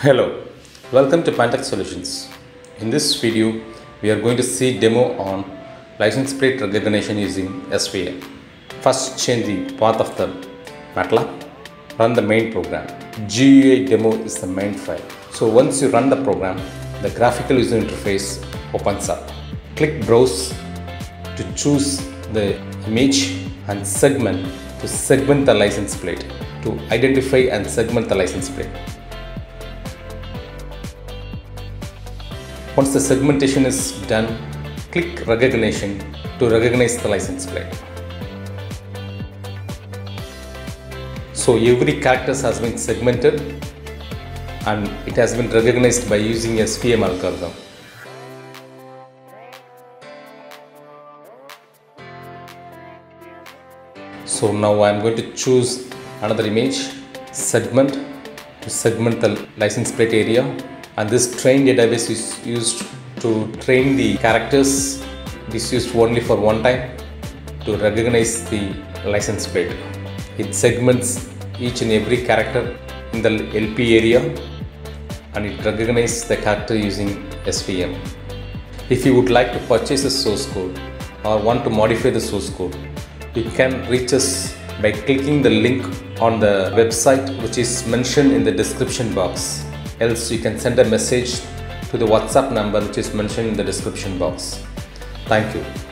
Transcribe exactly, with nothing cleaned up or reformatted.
Hello, welcome to Pantech Solutions. In this video, we are going to see demo on license plate recognition using S V A. First, change the path of the MATLAB, run the main program. G U I demo is the main file. So once you run the program, the graphical user interface opens up. Click Browse to choose the image and segment to segment the license plate, to identify and segment the license plate. Once the segmentation is done, click Recognition to recognize the license plate. So every character has been segmented and it has been recognized by using S V M algorithm. So now I am going to choose another image, segment to segment the license plate area. And this train database is used to train the characters. It is used only for one time to recognize the license plate. It segments each and every character in the L P area and it recognizes the character using S V M. If you would like to purchase the source code or want to modify the source code, you can reach us by clicking the link on the website which is mentioned in the description box. Else you can send a message to the WhatsApp number which is mentioned in the description box. Thank you.